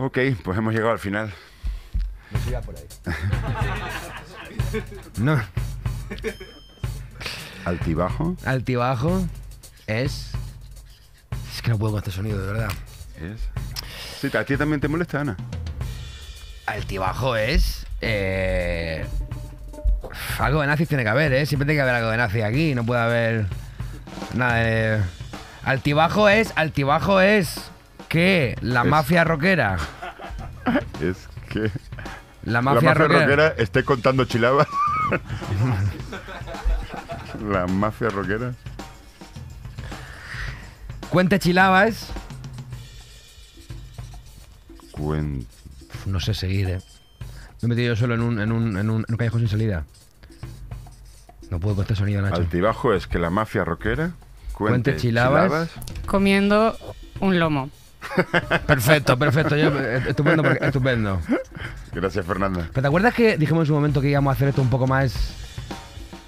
Ok, pues hemos llegado al final. No sigas por ahí. No. ¿Altibajo? Altibajo es... Es que no puedo con este sonido, de verdad. ¿Es? Sí, ¿a ti también te molesta, Ana? Altibajo es... Algo de nazis tiene que haber, ¿eh? Siempre tiene que haber algo de nazis aquí. No puede haber... Nada de... Altibajo es... Altibajo es... ¿Qué? La mafia rockera. Es que... La mafia rockera esté contando chilabas. La mafia rockera. Cuente chilabas. No sé seguir, eh. Me he metido yo solo en un callejón sin salida. No puedo con este sonido, Nacho. Altibajo es que la mafia rockera cuente chilabas comiendo un lomo. Perfecto, perfecto. Estupendo, estupendo. Gracias, Fernanda. ¿Pero te acuerdas que dijimos en su momento que íbamos a hacer esto un poco más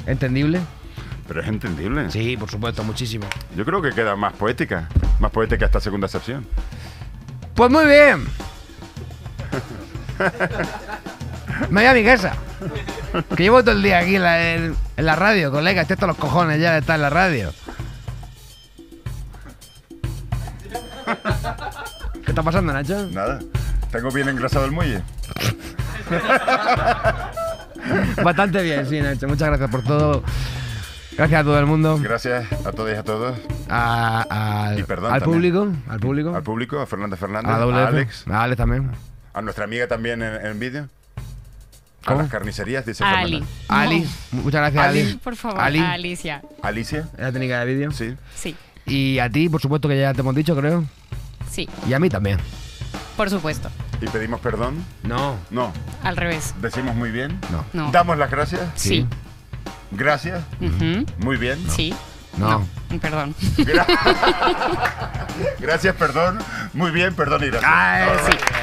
entendible? Pero es entendible. Sí, por supuesto, muchísimo. Yo creo que queda más poética. Más poética esta segunda acepción. Pues muy bien. Me voy a mi casa. Que llevo todo el día aquí en la radio, colega. Estoy hasta los cojones ya de estar en la radio. ¿Qué está pasando, Nacho? Nada. Tengo bien engrasado el muelle. Bastante bien, sí, Nacho. Muchas gracias por todo. Gracias a todo el mundo. Gracias a todas y a todos. Al público. Al público, a Fernanda Fernández. A Alex. A Alex también. A nuestra amiga también en vídeo. A las carnicerías, dice Ali. Ali. No. Muchas gracias, Ali. Ali, por favor. Ali. A Alicia. ¿Alicia? ¿Es la técnica de vídeo? Sí. Sí. Y a ti, por supuesto, que ya te hemos dicho, creo. Sí. Y a mí también. Por supuesto. ¿Y pedimos perdón? No. No. Al revés. ¿Decimos muy bien? No. No. ¿Damos las gracias? Sí. ¿Gracias? Uh-huh. Muy bien. No. Sí. No. No. Perdón. Gracias, perdón. Muy bien, perdón y gracias. Ah, sí.